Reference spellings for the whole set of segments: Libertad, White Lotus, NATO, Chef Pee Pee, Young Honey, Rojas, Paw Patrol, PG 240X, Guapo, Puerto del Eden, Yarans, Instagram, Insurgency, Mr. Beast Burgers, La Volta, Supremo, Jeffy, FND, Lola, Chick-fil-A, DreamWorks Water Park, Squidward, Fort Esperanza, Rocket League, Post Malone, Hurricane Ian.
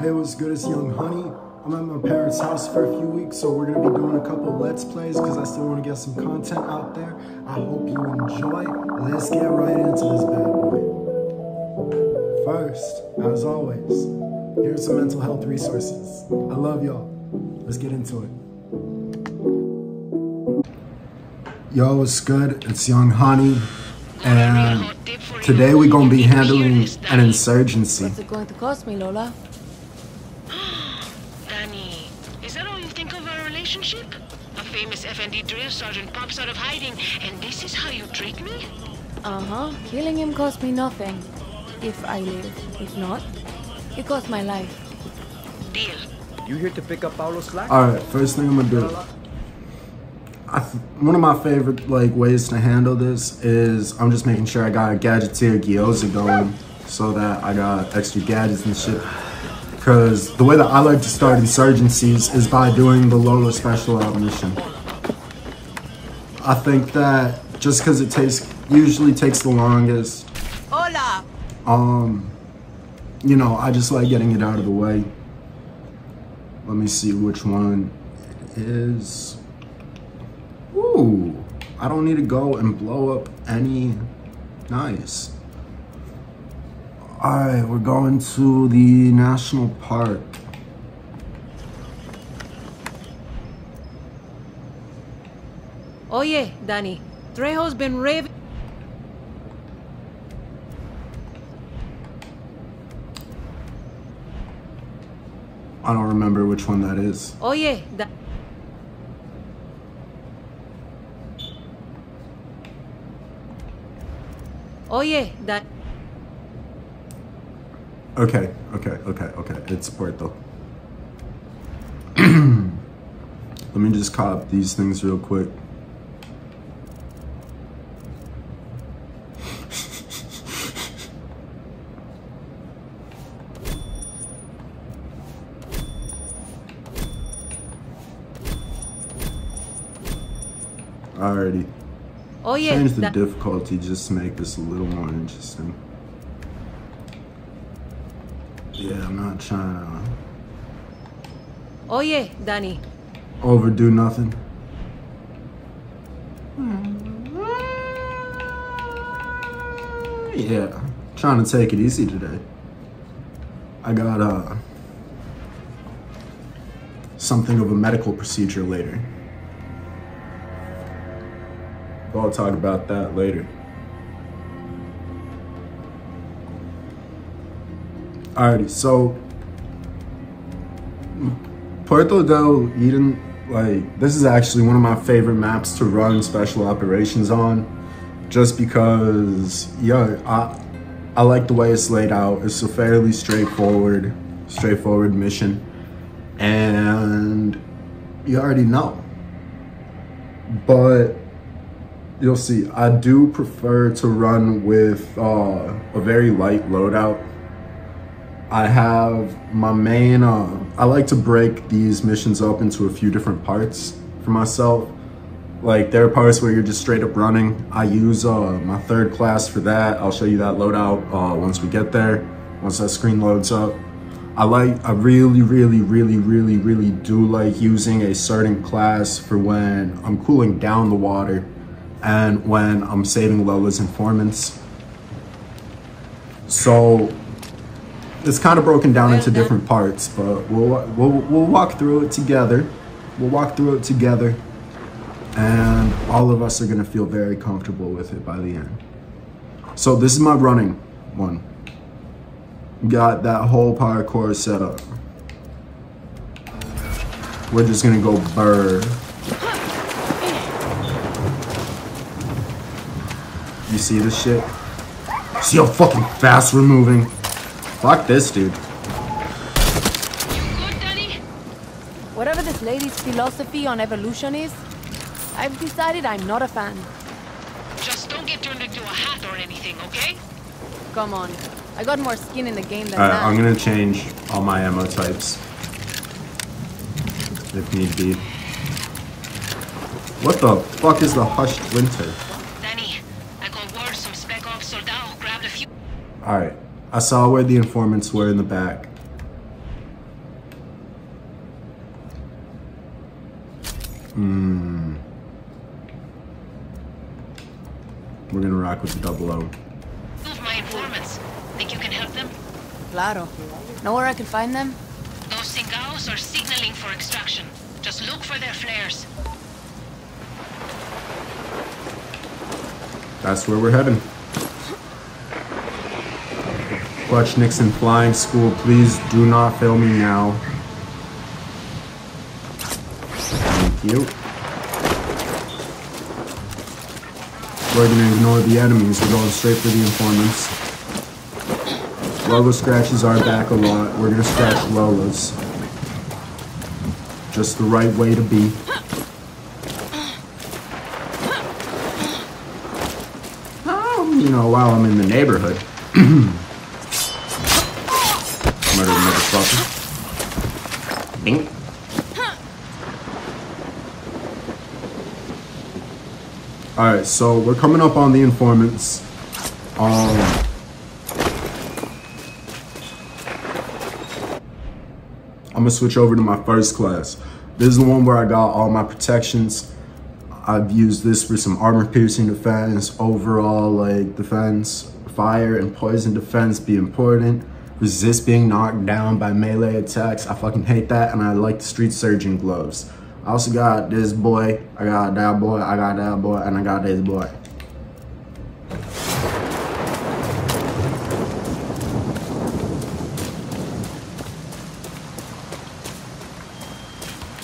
Hey, what's good? It's Young Honey. I'm at my parents' house for a few weeks, so we're going to be doing a couple Let's Plays because I still want to get some content out there. I hope you enjoy. Let's get right into this bad boy. First, as always, here's some mental health resources. I love y'all. Let's get into it. Yo, what's good? It's Young Honey. And today we're going to be handling an insurgency. What's it going to cost me, Lola? Danny, is that all you think of our relationship? A famous FND drill sergeant pops out of hiding, and this is how you treat me? Uh-huh. Killing him cost me nothing. If I live. If not, it cost my life. Deal. You here to pick up Paolo's slack? Alright, first thing I'm going to do. One of my favorite ways to handle this is I'm just making sure I got a gadgeteer gyoza going so that I got extra gadgets and shit. Because the way that I like to start insurgencies is by doing the Lola special out mission. I think that just because it usually takes the longest, you know, I just like getting it out of the way. Let me see which one it is. Ooh, I don't need to go and blow up any. Nice. All right, we're going to the national park. Oye, Danny, Trejo's been raving. I don't remember which one that is. Oye, Danny. Oye, that. Okay. It's Puerto. Let me just cop these things real quick. Alrighty. Oh, yeah. Change the difficulty just to make this a little more interesting. Yeah, I'm not trying to. Oh, yeah, Danny. Overdo nothing. Yeah, I'm trying to take it easy today. I got something of a medical procedure later. I'll talk about that later. Alrighty, so Puerto del Eden, this is actually one of my favorite maps to run special operations on, just because, yeah, I like the way it's laid out. It's a fairly straightforward mission, and you already know, but you'll see, I do prefer to run with a very light loadout. I have my main, I like to break these missions up into a few different parts for myself. Like, there are parts where you're just straight up running. I use my third class for that. I'll show you that loadout once we get there, once that screen loads up. I really do like using a certain class for when I'm cooling down the water and when I'm saving Lola's informants. So it's kind of broken down into different parts, but we'll walk through it together. And all of us are gonna feel very comfortable with it by the end. So this is my running one. Got that whole parkour set up. We're just gonna go burr. You see this shit? See how fucking fast we're moving? Fuck this, dude. You good, Danny? Whatever this lady's philosophy on evolution is, I've decided I'm not a fan. Just don't get turned into a hat or anything, okay? Come on. I got more skin in the game than that. Alright, I'm gonna change all my ammo types, if need be. What the fuck is the hushed winter? Alright, I saw where the informants were in the back. We're gonna rock with the double O. Those are my informants. Think you can help them? Claro. Know where I can find them? Those cingaos are signaling for extraction. Just look for their flares. That's where we're heading. Clutch Nixon Flying School, please do not fail me now. Thank you. We're gonna ignore the enemies, we're going straight for the informants. Lola scratches our back a lot, we're gonna scratch Lola's. Just the right way to be. You know, while I'm in the neighborhood. Murder motherfucker. Bing. Alright, so we're coming up on the informants. I'm gonna switch over to my first class. This is the one where I got all my protections. I've used this for some armor-piercing defense, overall like defense, fire and poison defense be important, resist being knocked down by melee attacks. I fucking hate that, and I like the street surgeon gloves. I also got this boy, I got that boy, I got that boy, and I got this boy.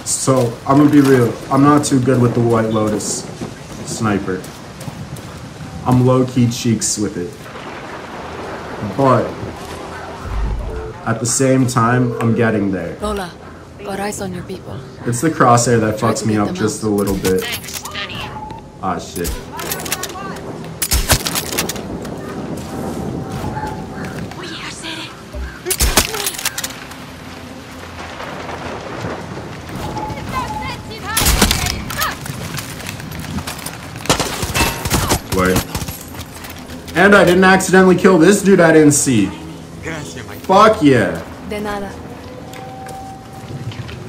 So, I'm gonna be real, I'm not too good with the White Lotus sniper. I'm low-key cheeks with it. But, at the same time, I'm getting there. Lola, got eyes on your people. It's the crosshair that fucks me up just a little bit. Ah, shit. And I didn't accidentally kill this dude I didn't see. Fuck yeah. De nada.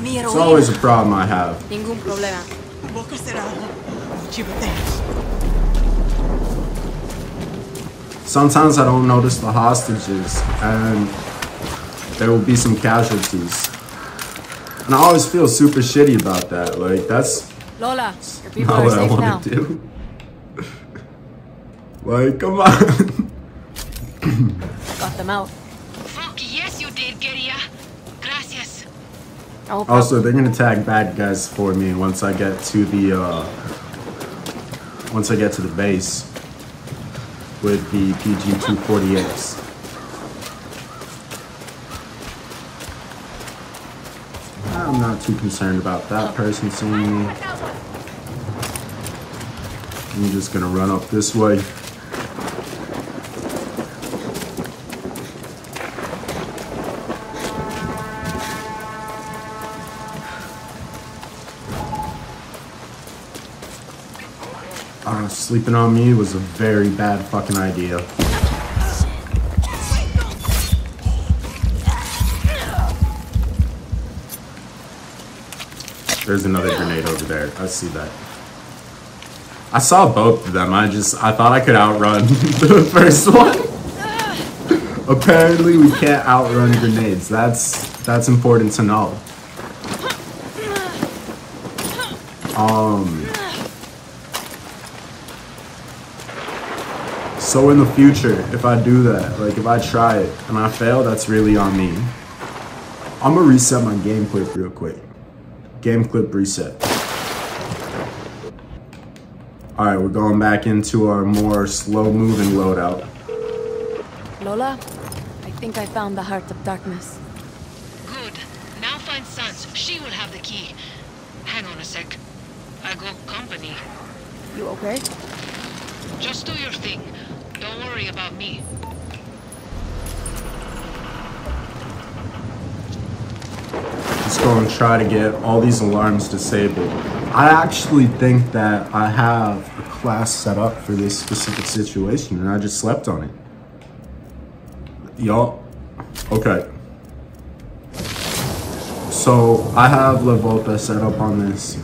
It's always a problem I have. Ningún problema. Sometimes I don't notice the hostages and there will be some casualties. And I always feel super shitty about that. Like, that's Lola, your people not are what safe I want now. To do. Like, come on. Got them out. Fuck yes, you did, Guerrilla. Gracias. Also, they're gonna tag bad guys for me once I get to the base with the PG 240X. I'm not too concerned about that person seeing me. I'm just gonna run up this way. Sleeping on me was a very bad fucking idea. There's another grenade over there. I see that. I saw both of them. I thought I could outrun the first one. Apparently, we can't outrun grenades. That's important to know. So in the future, if I do that, like if I try it and I fail, that's really on me. I'm gonna reset my game clip real quick. Game clip reset. All right, we're going back into our more slow-moving loadout. Lola, I think I found the heart of darkness. Good. Now find Sans. She will have the key. Hang on a sec. I got company. You okay? Just do your thing. Don't worry about me. Just go and try to get all these alarms disabled. I actually think that I have a class set up for this specific situation and I just slept on it. Y'all, okay. So I have La Volta set up on this.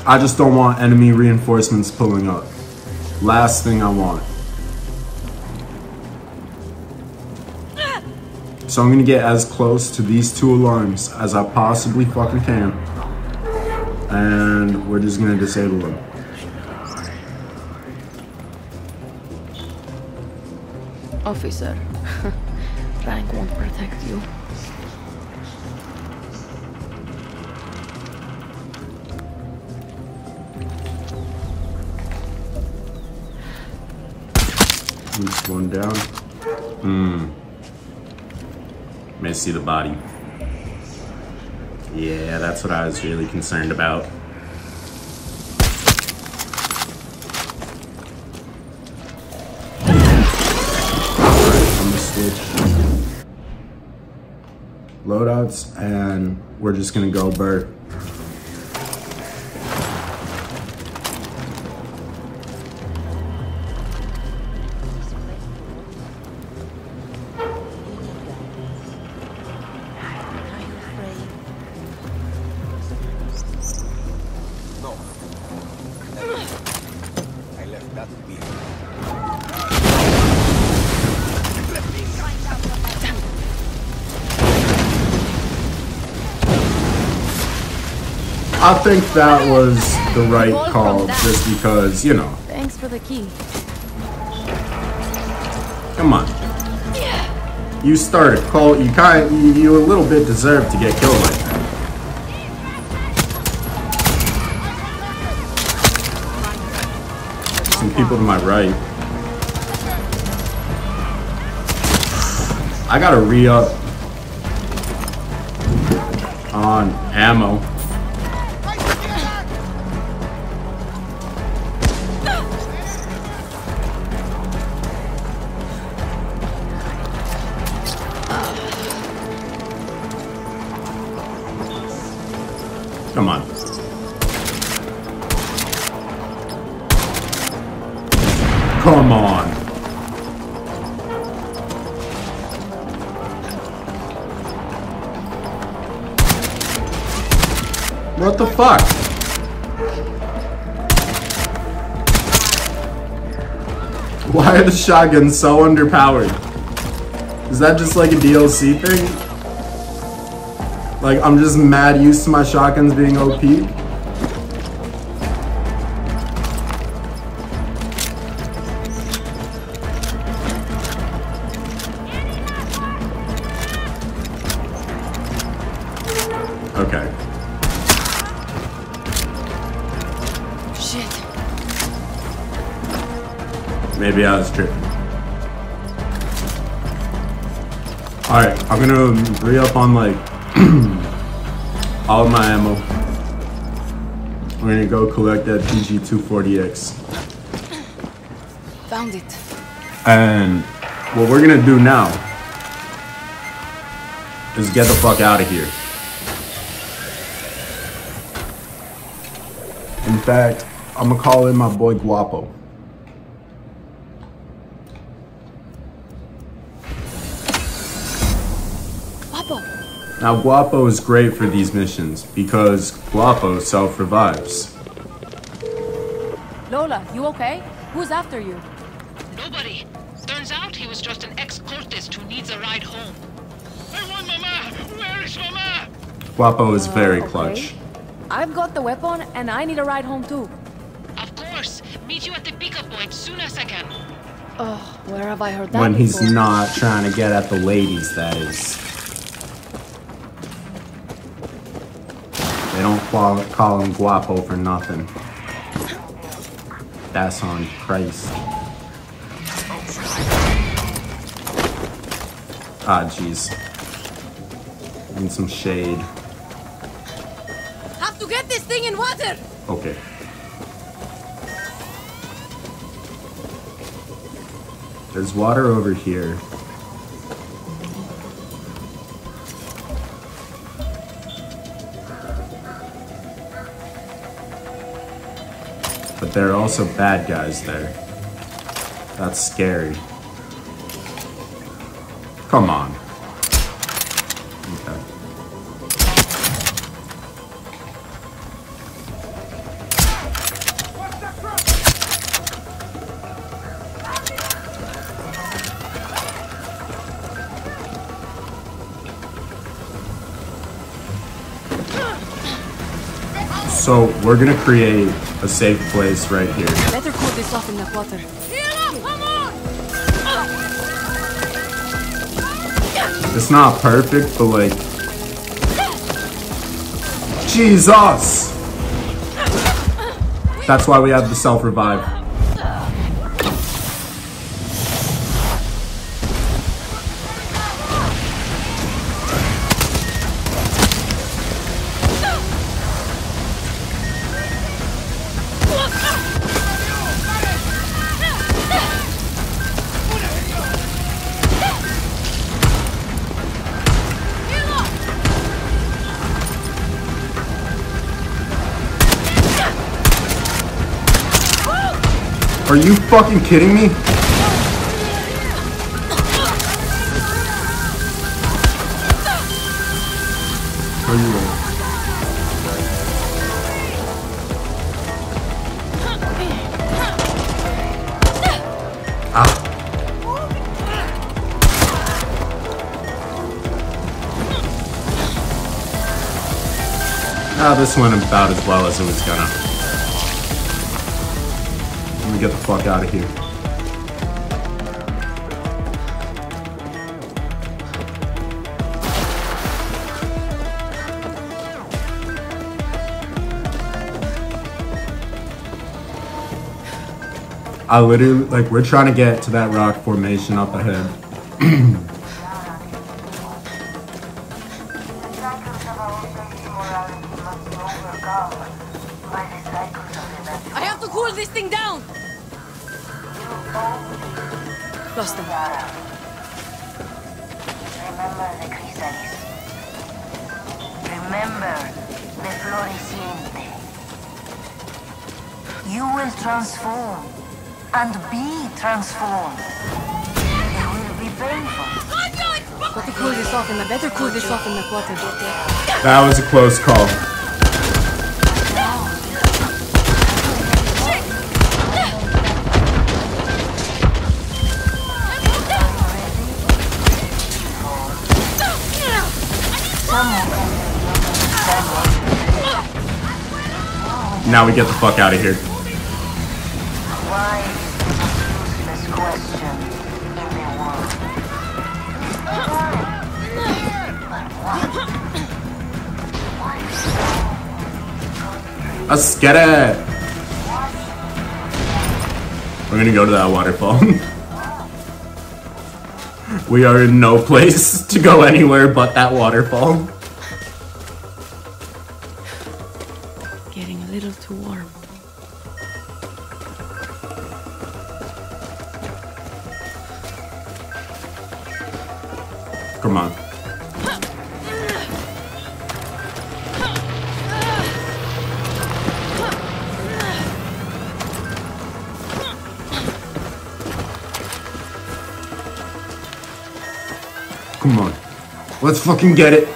I just don't want enemy reinforcements pulling up. Last thing I want. So I'm gonna get as close to these two alarms as I possibly fucking can. And we're just gonna disable them. Officer, rank won't protect you. Just one down. May see the body. Yeah, that's what I was really concerned about. Alright, I'm gonna switch loadouts and we're just gonna go bird. I think that was the right call, just because, you know. Thanks for the key. Come on. Yeah. You started, Cole. You a little bit deserved to get killed like that. Some people to my right. I gotta re-up on ammo. Come on. Come on. What the fuck? Why are the shotguns so underpowered? Is that just like a DLC thing? Like, I'm just mad used to my shotguns being OP. Okay. Shit. Maybe I was tripping. Alright, I'm gonna re-up on, like, all of my ammo. We're gonna go collect that PG 240X. Found it. And what we're gonna do now is get the fuck out of here. In fact, I'm gonna call in my boy Guapo. Now, Guapo is great for these missions because Guapo self-revives. Lola, you okay? Who's after you? Nobody. Turns out he was just an ex-cultist who needs a ride home. I want Mama! Where is Mama? Guapo is very clutch. I've got the weapon and I need a ride home too. Of course. Meet you at the pickup point soon as I can. Oh, where have I heard that when before? He's not trying to get at the ladies, that is. They don't call him Guapo for nothing. That's on Christ. Ah, jeez. Need some shade. Have to get this thing in water! Okay. There's water over here. But there are also bad guys there. That's scary. Come on. Okay. So we're gonna create a safe place right here. Better cool this off in the water. It's not perfect, but like, Jesus! That's why we have the self-revive. Are you fucking kidding me? Are you ready? Ah, this went about as well as it was gonna. Get the fuck out of here. I literally, like, we're trying to get to that rock formation up ahead. I have to cool this thing down. Lost them. Remember the crystals. Remember the floreciente. You will transform and be transformed. It will be painful. Got to cool this off in the better cool this off in the water. That was a close call. Now we get the fuck out of here. Why is this question in the world? Let's get it! We're gonna go to that waterfall. We are in no place to go anywhere but that waterfall. Too warm. Come on. Come on. Let's fucking get it.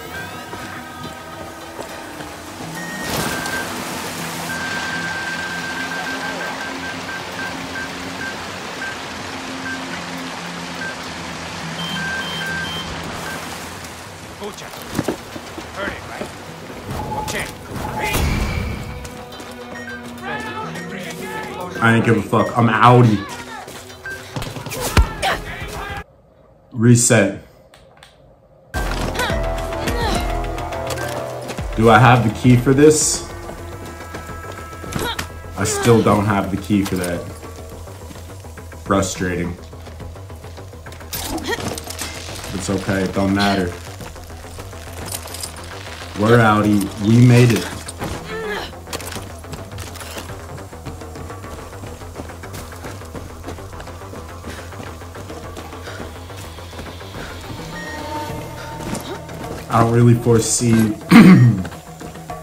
I ain't give a fuck. I'm outie. Reset. Do I have the key for this? I still don't have the key for that. Frustrating. It's okay. It don't matter. We're outie. We made it. I don't really foresee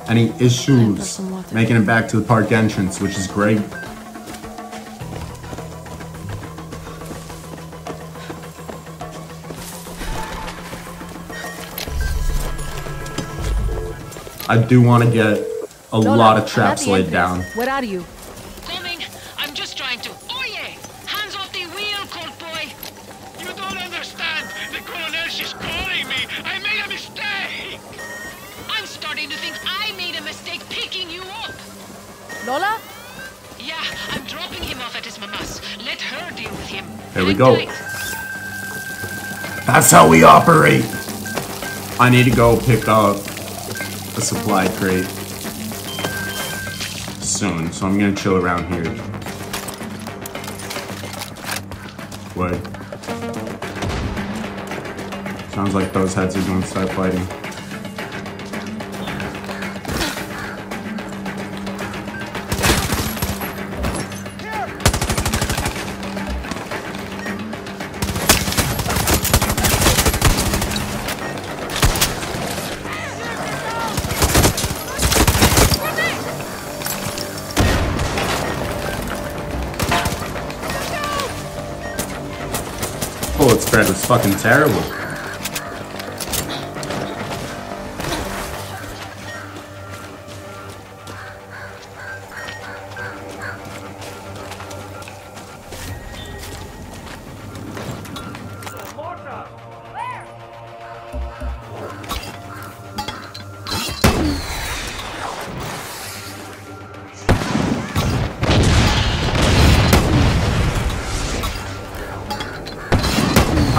any issues making it back to the park entrance, which is great. I do want to get a lot of traps laid down. Where are you? Coming. I'm just trying to. Oh yeah! Hands off the wheel, cold boy. You don't understand. The colonel, she's calling me. I made a mistake. I'm starting to think I made a mistake picking you up. Lola? Yeah, I'm dropping him off at his mama's. Let her deal with him. There we go. That's how we operate. I need to go pick up a supply crate soon, so I'm gonna chill around here. What? Sounds like those heads are gonna start fighting. Bullet spread was fucking terrible.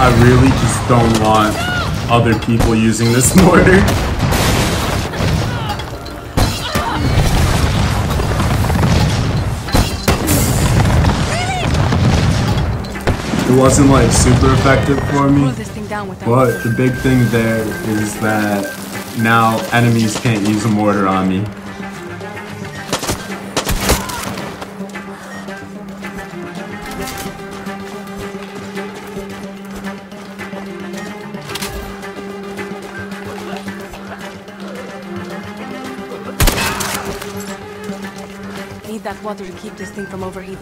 I really just don't want other people using this mortar. It wasn't like super effective for me, but the big thing there is that now enemies can't use a mortar on me. That water to keep this thing from overheating.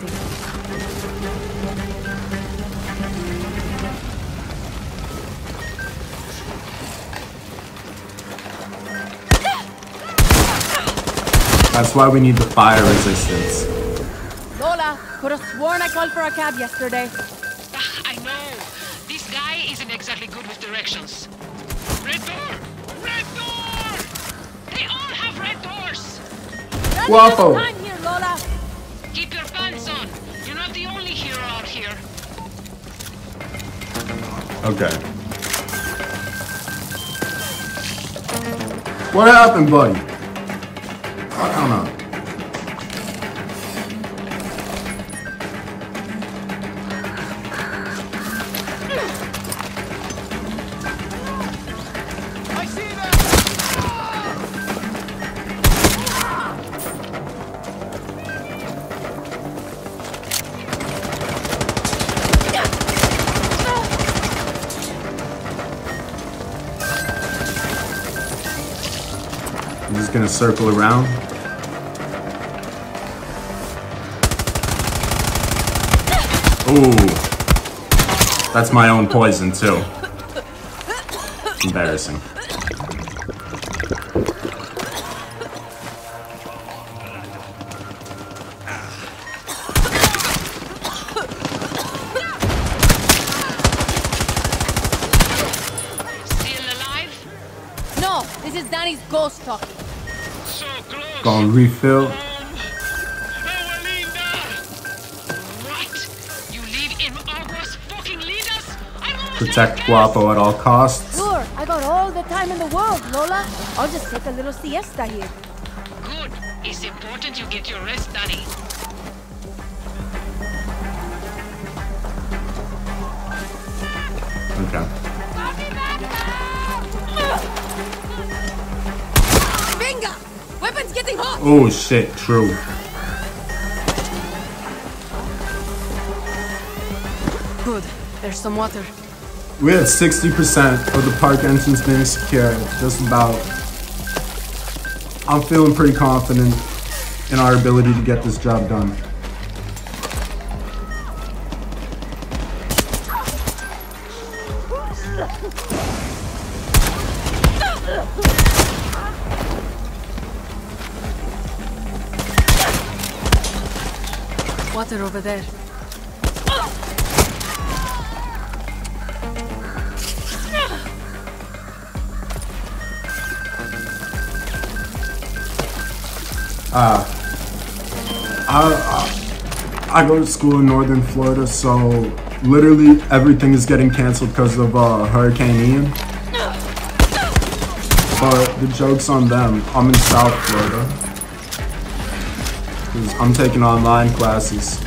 That's why we need the fire resistance. Lola, could have sworn I called for a cab yesterday. I know. This guy isn't exactly good with directions. Red door! Red door! They all have red doors! Guapo! Keep your pants on. You're not the only hero out here. Okay. What happened, buddy? I don't know. Gonna circle around. Oh, that's my own poison too. Embarrassing. Still alive? No, this is Danny's ghost talking. So close. Gonna refill. What? You leave in August, fucking lead us? Protect Guapo at all costs. Sure, I got all the time in the world, Lola. I'll just take a little siesta here. Good. It's important you get your rest, Danny. Okay. Oh shit, true. Good, there's some water. We had 60% of the park entrance being secure, just about. I'm feeling pretty confident in our ability to get this job done. Water over there. I go to school in northern Florida, so literally everything is getting canceled because of Hurricane Ian. But the joke's on them. I'm in South Florida, 'cause I'm taking online classes.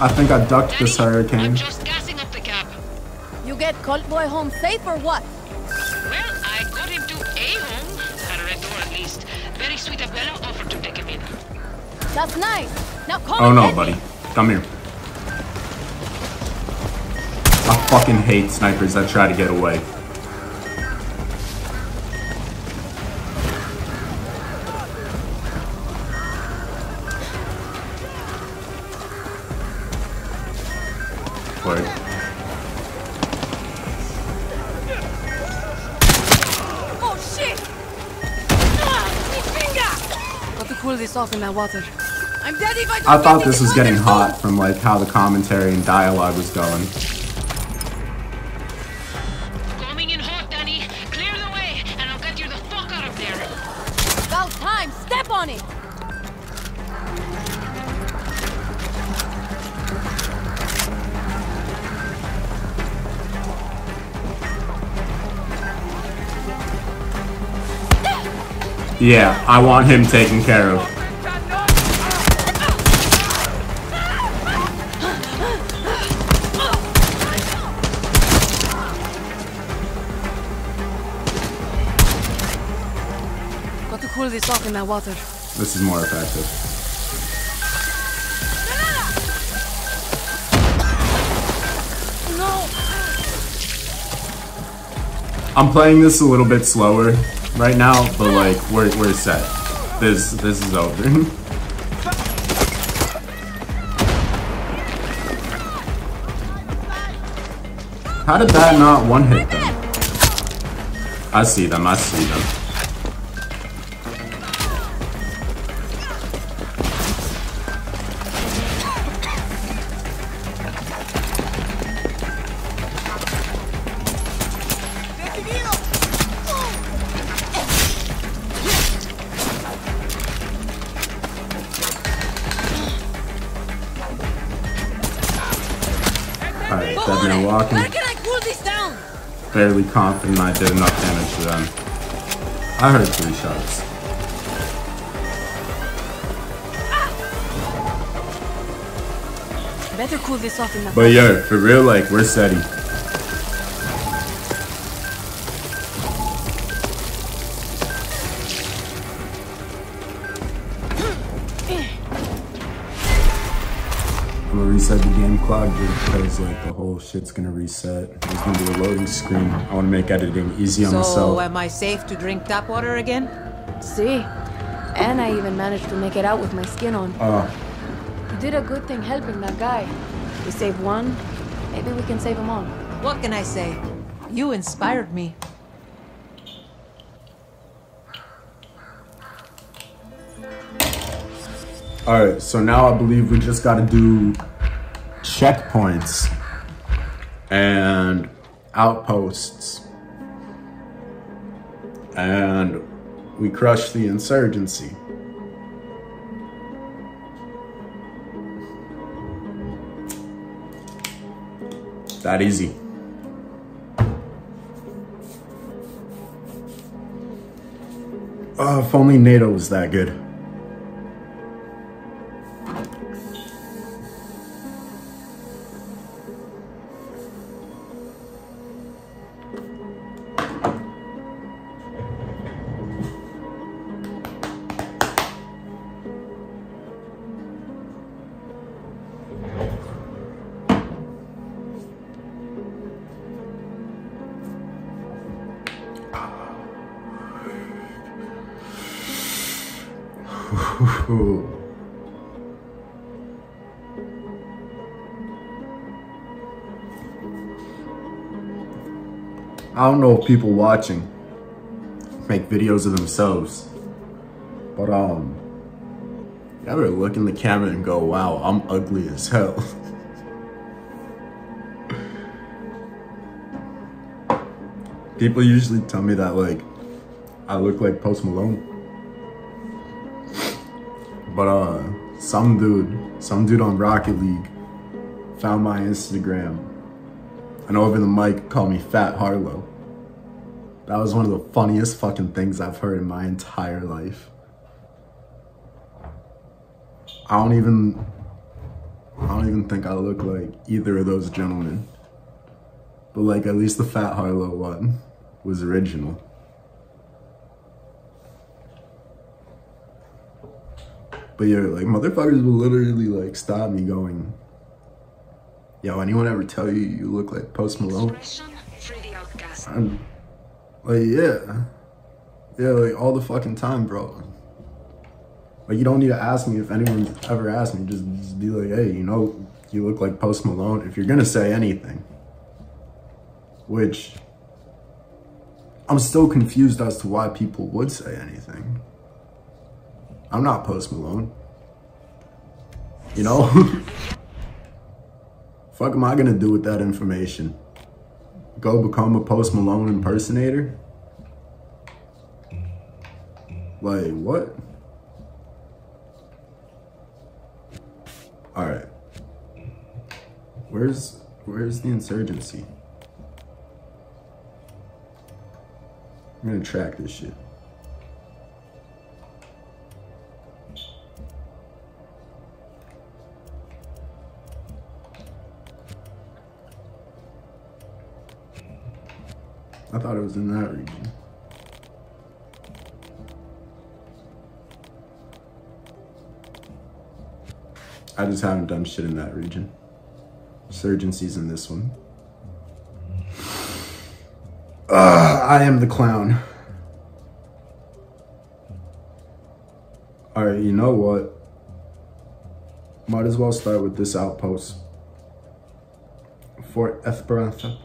I think I ducked this hurricane. I'm just gassing up the cab. You get Colt Boy home safe or what? Well, I got him to a home, at least. Very sweet of Bella offered to take him in. That's nice. Now call. Oh no, buddy. Come here. I fucking hate snipers that try to get away. Wait. Oh shit! Got to cool this off in my water. I'm dead if I thought this was getting hot from like how the commentary and dialogue was going. Yeah, I want him taken care of. Got to cool this off in that water. This is more effective. No. I'm playing this a little bit slower right now, but like we're set. This is over. How did that not one hit them? I see them. I see them. Fairly confident I did enough damage to them. I heard 3 shots. Better cool this off in the. But yo, for real, like we're steady. Because like the whole shit's gonna reset. There's gonna be a loading screen. I wanna make editing easy on myself. So am I safe to drink tap water again? See? And I even managed to make it out with my skin on. You did a good thing helping that guy. We saved one, maybe we can save them all. What can I say? You inspired me. Alright, so now I believe we just gotta do checkpoints and outposts, and we crush the insurgency. That easy. Oh, if only NATO was that good. I don't know if people watching make videos of themselves, but you ever look in the camera and go, wow, I'm ugly as hell. People usually tell me that like I look like Post Malone. But some dude on Rocket League found my Instagram and over the mic called me Fat Harlow. That was one of the funniest fucking things I've heard in my entire life. I don't even think I look like either of those gentlemen. But like, at least the Fat Harlow one was original. But yeah, like, motherfuckers will literally like stop me going, yo, anyone ever tell you you look like Post Malone? I'm like, yeah. Yeah, like all the fucking time, bro. Like, you don't need to ask me if anyone's ever asked me. Just be like, hey, you know, you look like Post Malone. If you're gonna say anything. Which, I'm still confused as to why people would say anything. I'm not Post Malone. You know? Fuck am I gonna do with that information? Go become a Post Malone impersonator? Like, what? Alright. Where's the insurgency? I'm gonna track this shit. I thought it was in that region. I just haven't done shit in that region. Insurgency's in this one. I am the clown. Alright, you know what? Might as well start with this outpost. Fort Esperanza.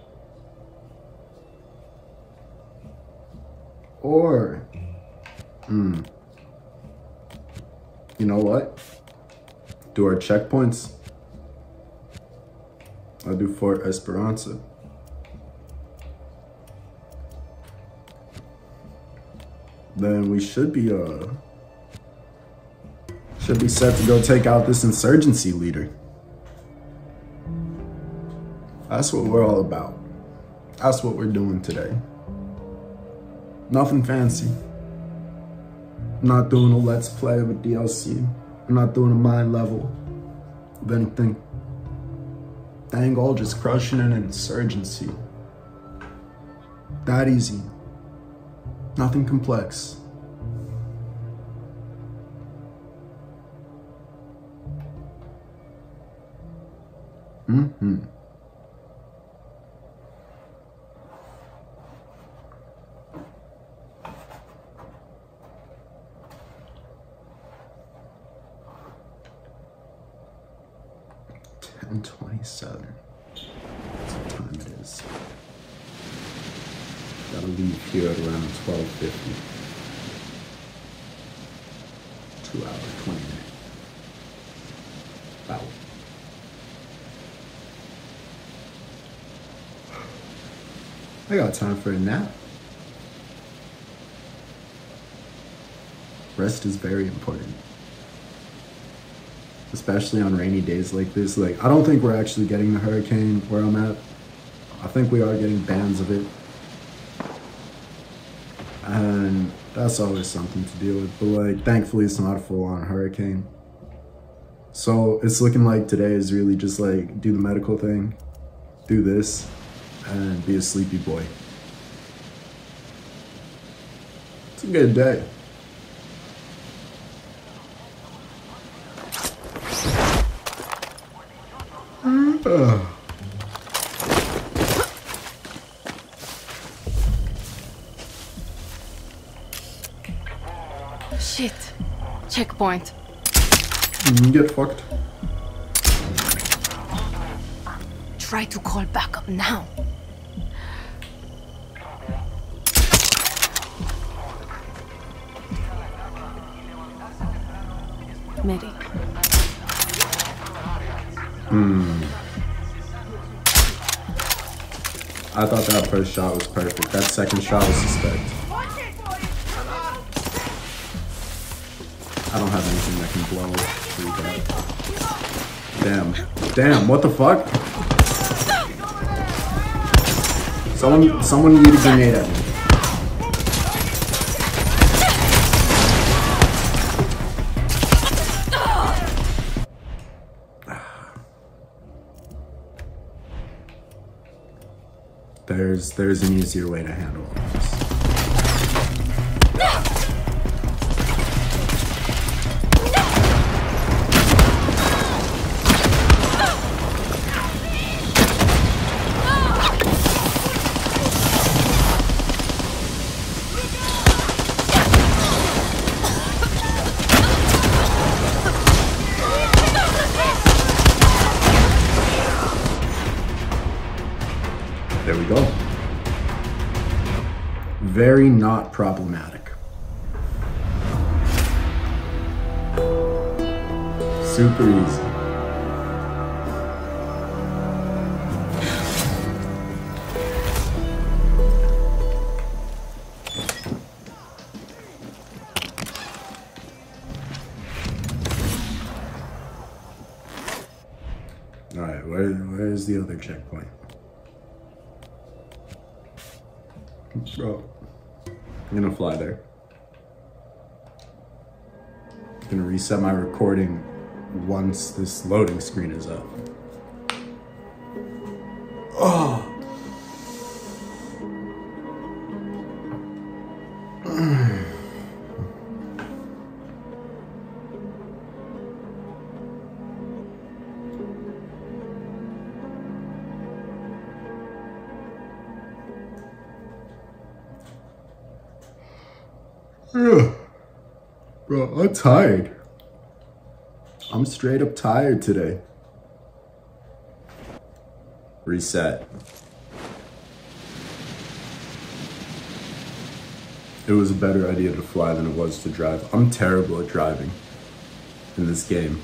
Or, you know what? Do our checkpoints. I'll do Fort Esperanza. Then we should be set to go take out this insurgency leader. That's what we're all about. That's what we're doing today. Nothing fancy. I'm not doing a let's play of a DLC. I'm not doing a mind level of anything. Dang, all just crushing an insurgency. That easy. Nothing complex. I got time for a nap. Rest is very important. Especially on rainy days like this. Like, I don't think we're actually getting the hurricane where I'm at. I think we are getting bands of it. And that's always something to deal with. But like, thankfully it's not a full-on hurricane. So it's looking like today is really just like, do the medical thing, do this, and be a sleepy boy. It's a good day. Shit. Checkpoint. Get fucked. Try to call back up now. Medic. I thought that first shot was perfect. That second shot was suspect. I I don't have anything that can blow through that. Damn. Damn, what the fuck? Someone yeet a grenade at me. There's an easier way to handle all this. Very not problematic. Super easy. All right, where's the other checkpoint? Oh. I'm gonna fly there. I'm gonna reset my recording once this loading screen is up. Oh! Bro, I'm tired. I'm straight up tired today. Reset. It was a better idea to fly than it was to drive. I'm terrible at driving in this game.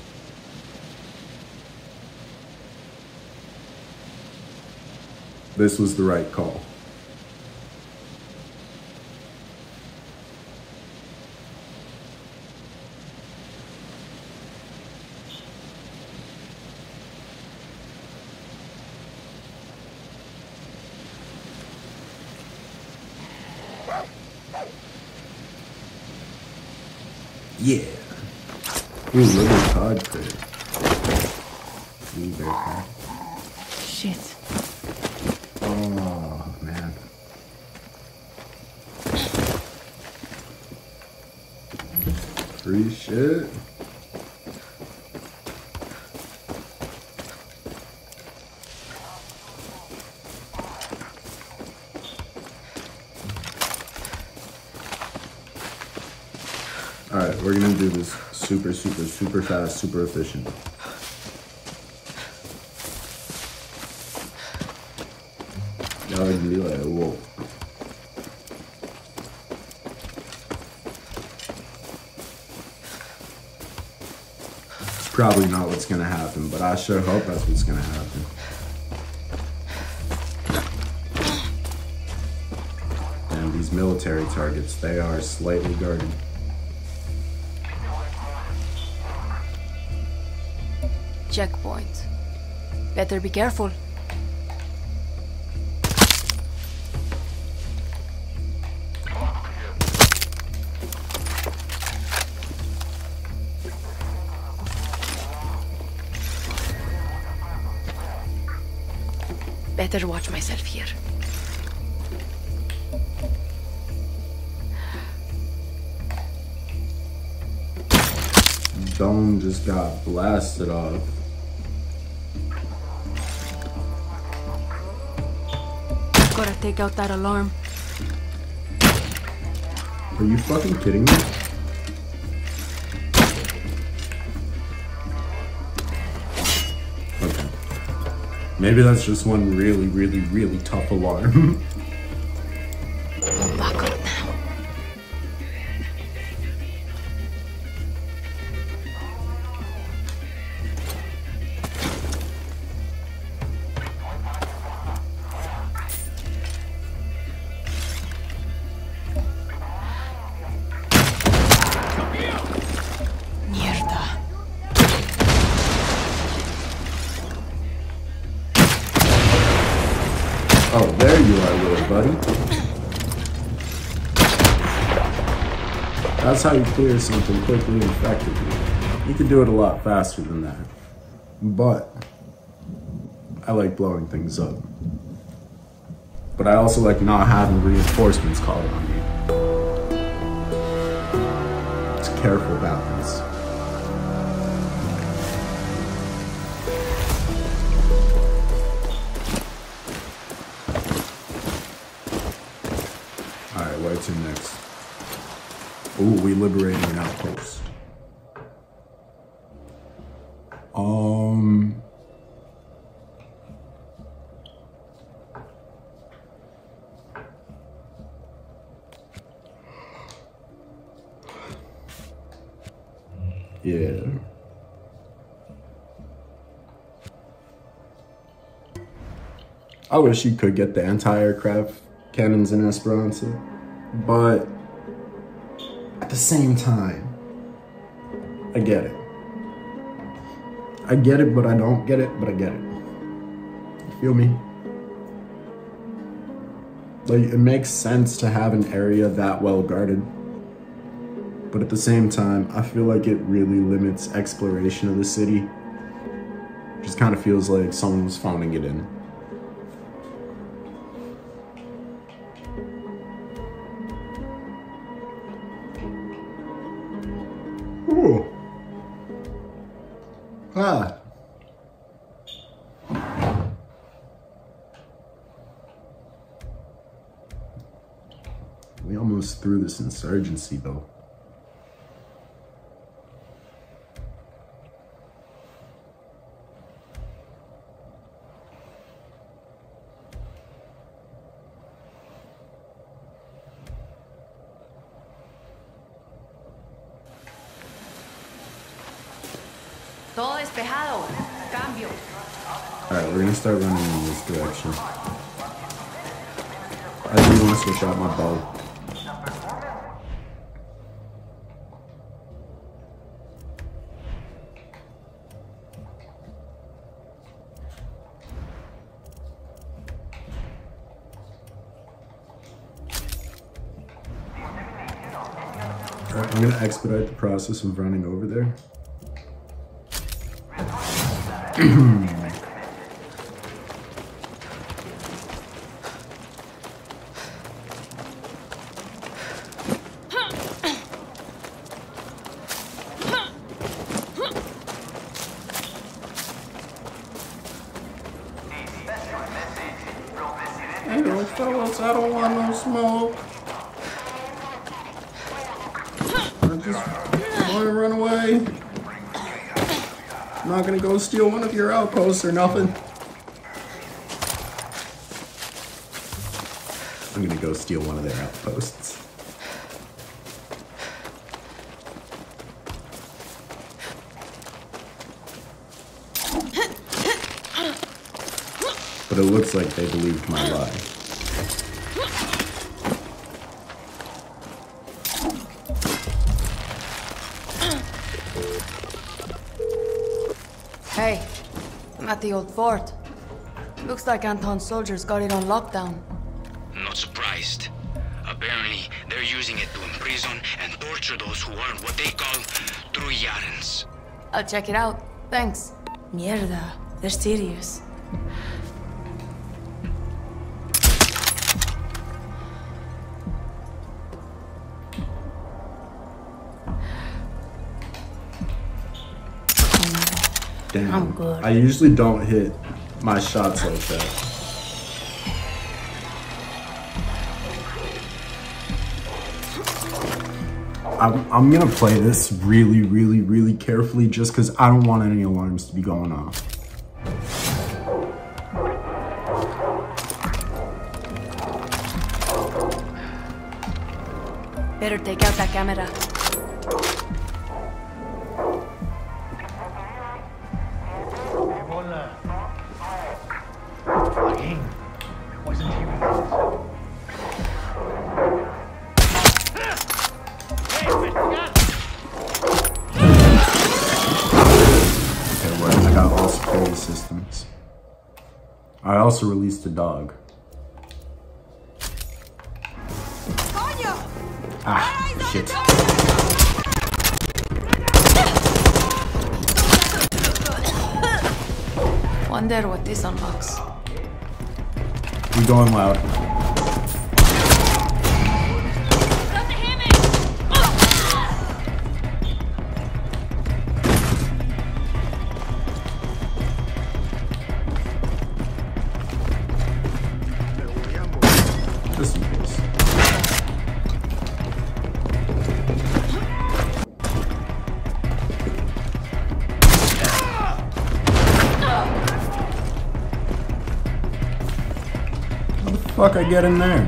This was the right call. Yeah. Ooh, Libertad crit. Libertad. Shit. Oh, man. Free shit. We're gonna do this super, super, super fast, super efficient. Y'all would be like, whoa. It's probably not what's gonna happen, but I sure hope that's what's gonna happen. And these military targets, they are slightly guarded. Checkpoint. Better be careful. Better watch myself here. Dome just got blasted off. Gotta take out that alarm. Are you fucking kidding me? Okay. Maybe that's just one really, really, really tough alarm. Back up now. Oh, there you are, little buddy. That's how you clear something quickly and effectively. You can do it a lot faster than that. But I like blowing things up. But I also like not having reinforcements called on me. It's a careful balance. Alright, what's in next? Ooh, we liberated an outpost. Yeah. I wish you could get the anti-aircraft cannons in Esperanza, but at the same time, I get it. I get it, but I don't get it, but I get it. You feel me? Like, it makes sense to have an area that well guarded. But at the same time, I feel like it really limits exploration of the city. It just kind of feels like someone was phoning it in. Ooh. Ah. We almost threw this insurgency though. Start running in this direction. I do want to switch out my bow. Alright, I'm going to expedite the process of running over there. Steal one of your outposts or nothing. I'm gonna go steal one of their outposts. But it looks like they believed my lie. Hey, I'm at the old fort. Looks like Anton's soldiers got it on lockdown. Not surprised. Apparently, they're using it to imprison and torture those who aren't what they call true Yarans. I'll check it out. Thanks. Mierda, they're serious. Damn. I'm good. I usually don't hit my shots like that. I'm gonna play this really, really, really carefully just because I don't want any alarms to be going off. Better take out that camera. I also released a dog. Ah, shit. Wonder what this unlocks. We're going loud. Fuck, I get in there.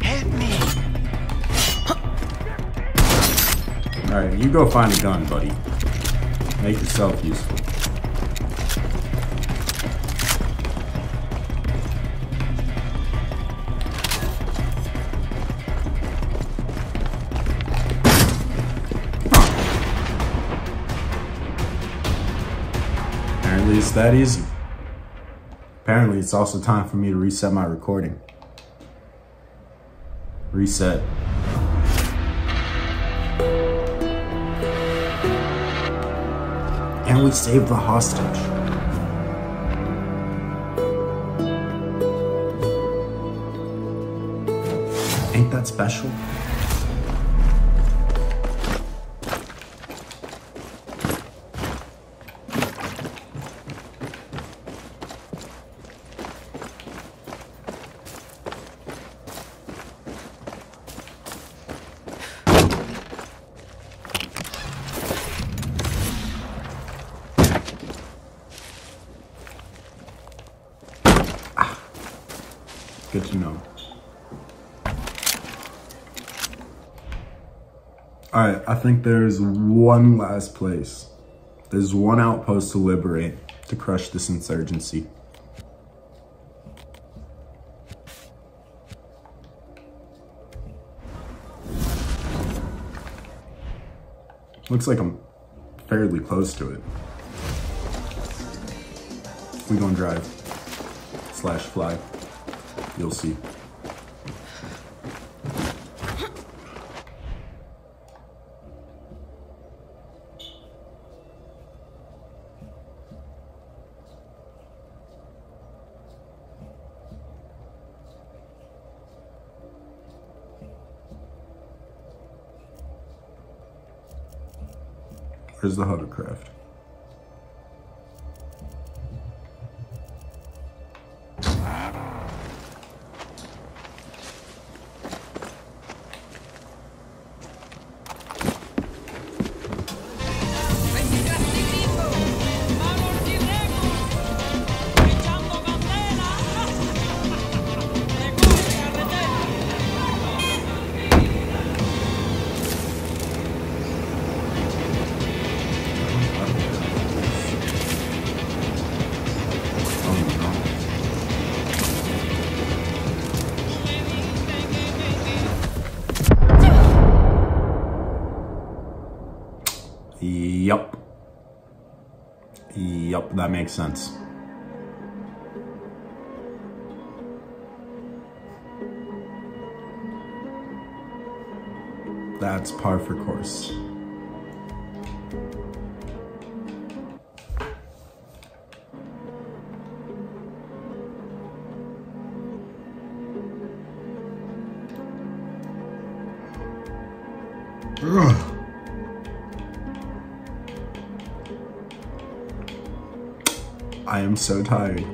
Hit me. All right, you go find a gun, buddy. Make yourself useful. It's that easy. Apparently, it's also time for me to reset my recording. Reset. And we saved the hostage. Ain't that special? Good to know. Alright, I think there's one last place. There's one outpost to liberate, to crush this insurgency. Looks like I'm fairly close to it. We gonna drive. Slash fly. You'll see. Where's the hovercraft? Yup. Yup, that makes sense. That's par for course. Ugh. I am so tired.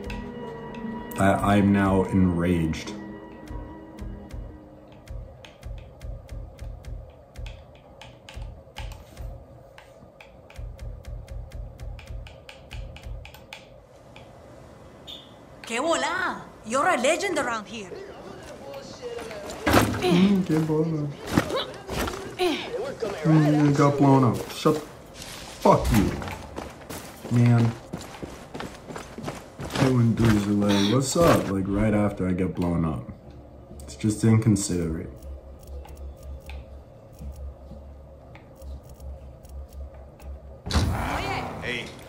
I am now enraged. Que bola! You're a legend around here. Que bola. You got blown up. Shut. Fuck you, man. When dudes are like, what's up? Like right after I get blown up. It's just inconsiderate.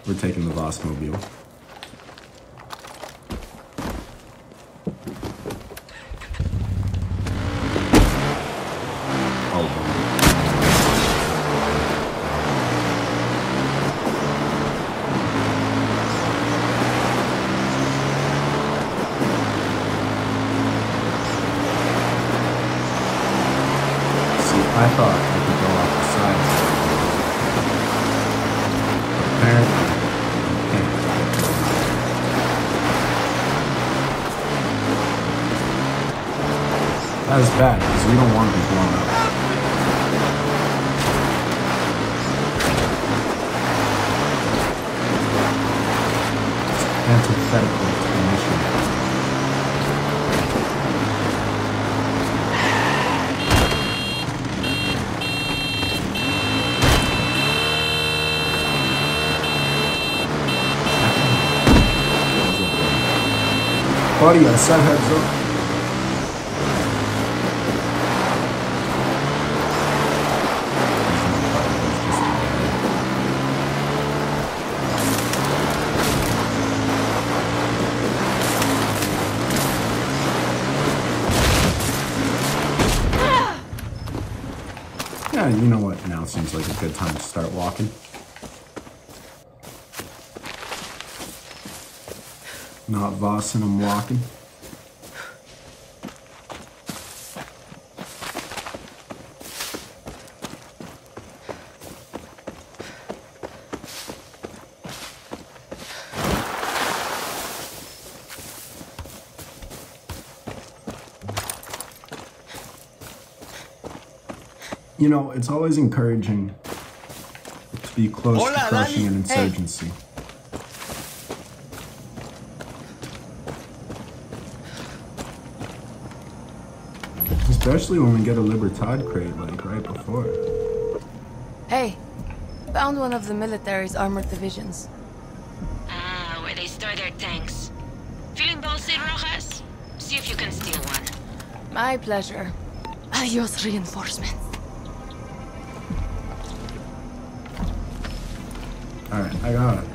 We're taking the Boss Mobile. I thought I could go off the sides. Apparently, I can't. That is bad, because we don't want to be blown up. It's antithetical to the mission. Buddy, I said heads up. Yeah, you know what? Now seems like a good time to start walking. Not bossing, I'm walking. You know, it's always encouraging to be close to crushing an insurgency. Hey. Especially when we get a Libertad crate, like, right before. Hey, found one of the military's armored divisions. Ah, where they store their tanks. Feeling ballsy, Rojas? See if you can steal one. My pleasure. Adios, reinforcements. Alright, I got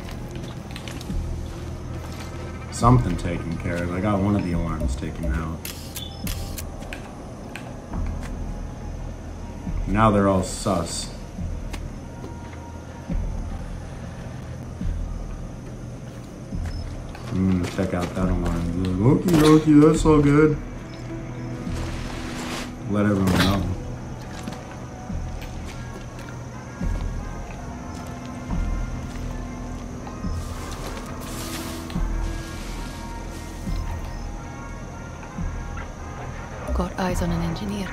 something taken care of. I got one of the alarms taken out. Now they're all sus. I'm gonna check out that alarm. Okie dokie, that's all good. Let everyone know. Got eyes on an engineer.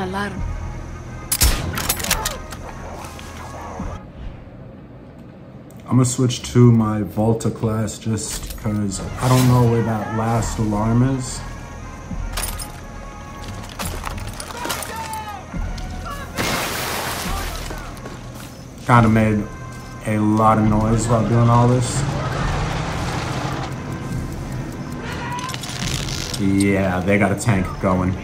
Alarm. I'm gonna switch to my Volta class just because I don't know where that last alarm is. Kinda made a lot of noise while doing all this. Yeah, they got a tank going.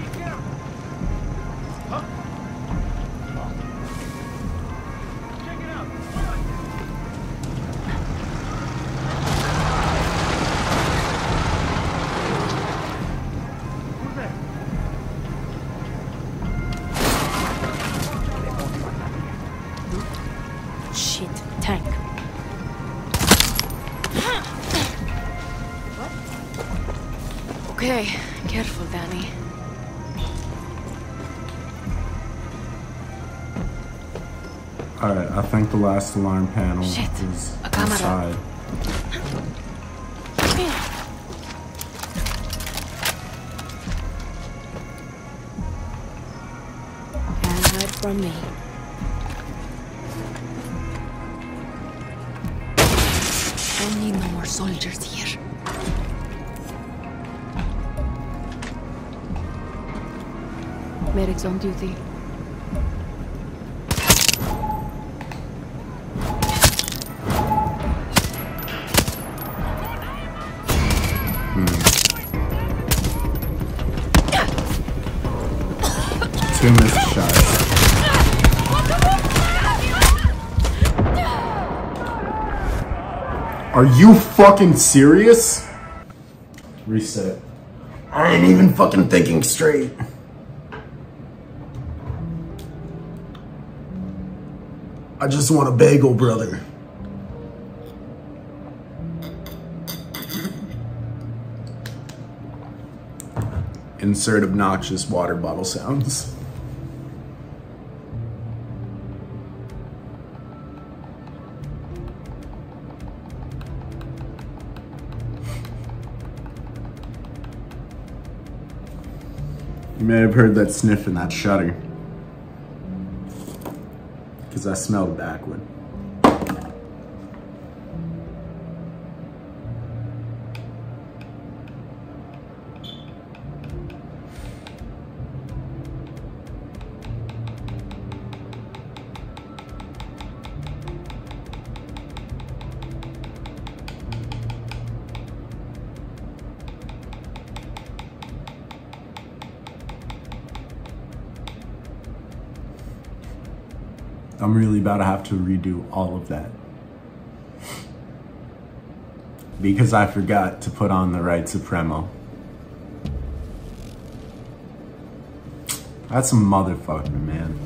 Okay, careful, Danny. Alright, I think the last alarm panel is inside. And right from me. I need no more soldiers here. Medic's on duty. Two missed shots. Are you fucking serious? Reset. I ain't even fucking thinking straight. I just want a bagel, brother. Insert obnoxious water bottle sounds. You may have heard that sniff and that shudder. Because I smelled backward. I'm really about to have to redo all of that because I forgot to put on the right Supremo. That's a motherfucker, man.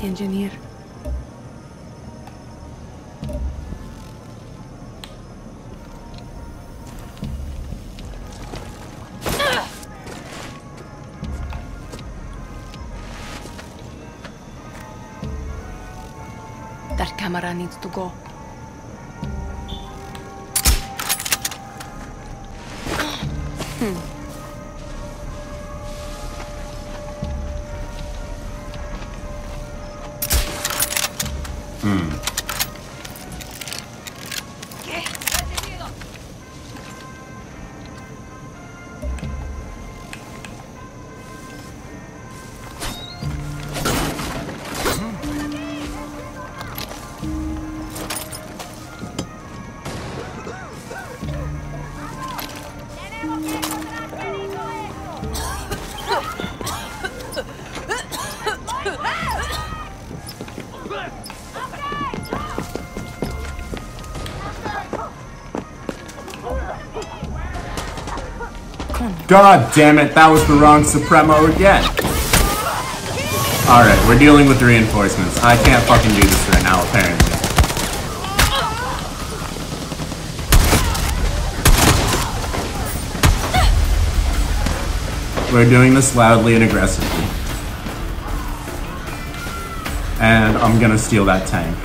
Engineer. That camera needs to go. God damn it, that was the wrong Supremo again. Alright, we're dealing with reinforcements. I can't fucking do this right now, apparently. We're doing this loudly and aggressively. And I'm gonna steal that tank.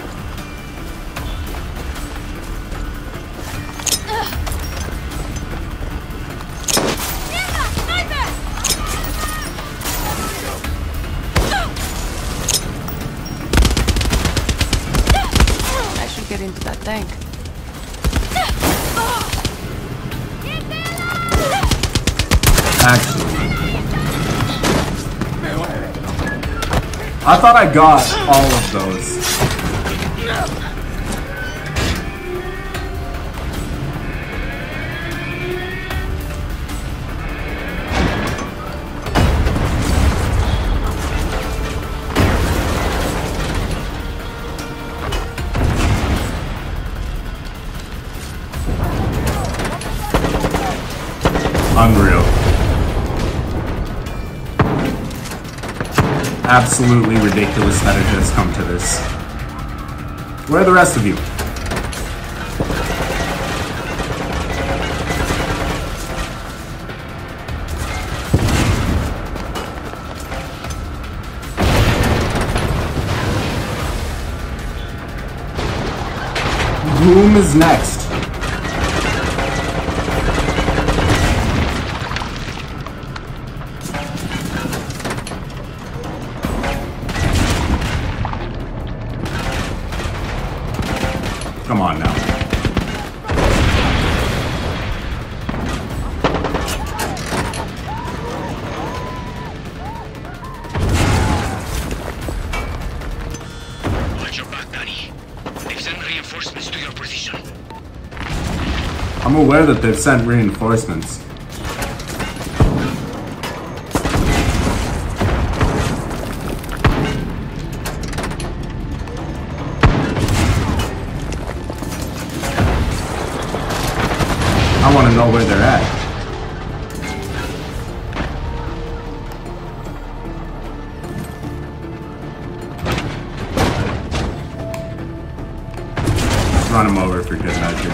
I thought I got all of those. Unreal. Absolutely ridiculous that it has come to this. Where are the rest of you? Whom is next? Come on now. to your position. I'm aware that they've sent reinforcements. I want to know where they're at. Run him over for good measure.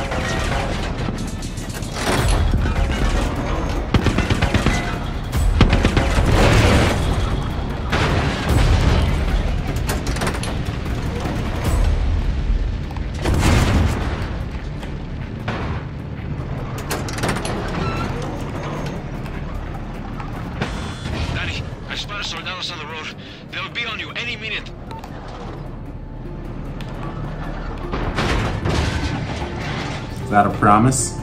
Danny, I spotted soldados on the road. They'll be on you any minute. Is that a promise?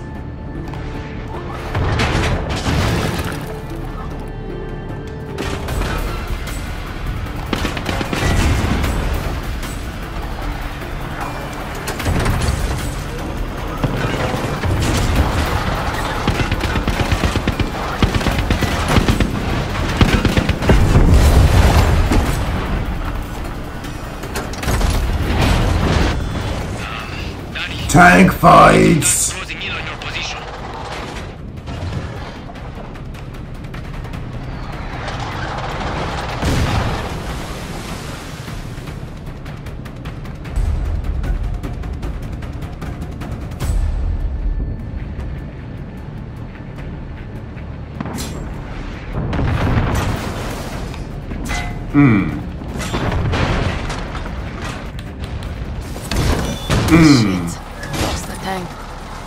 Tank fights!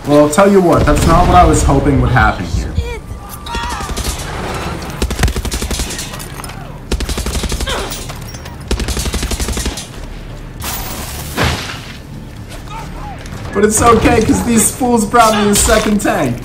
Well, I'll tell you what, that's not what I was hoping would happen here. But it's okay, because these fools brought me a second tank.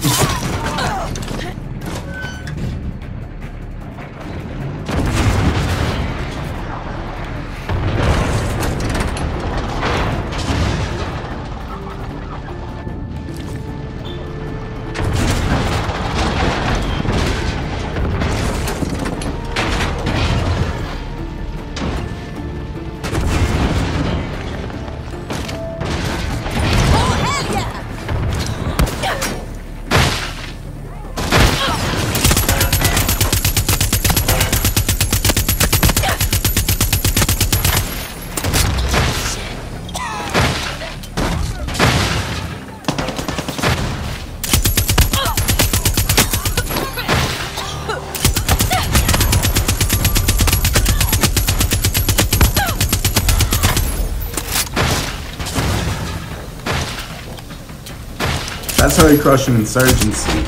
That's how you crush an insurgency.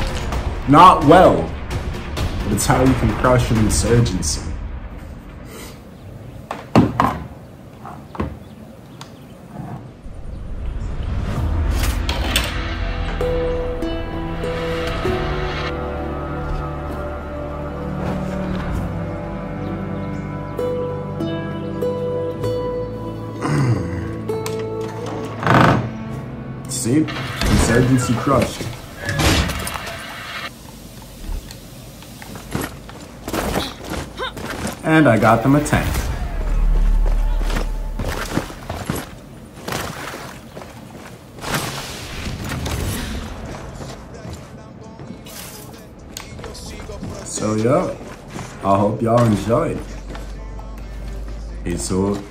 Not well, but it's how you can crush an insurgency. See? Emergency crushed. And I got them a tank. So yeah, I hope y'all enjoyed. Peace out.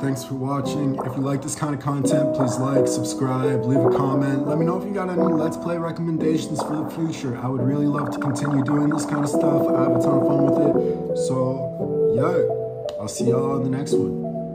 Thanks for watching. If you like this kind of content, please like, subscribe, leave a comment. Let me know if you got any Let's Play recommendations for the future. I would really love to continue doing this kind of stuff. I have a ton of fun with it. So, yeah, I'll see y'all in the next one.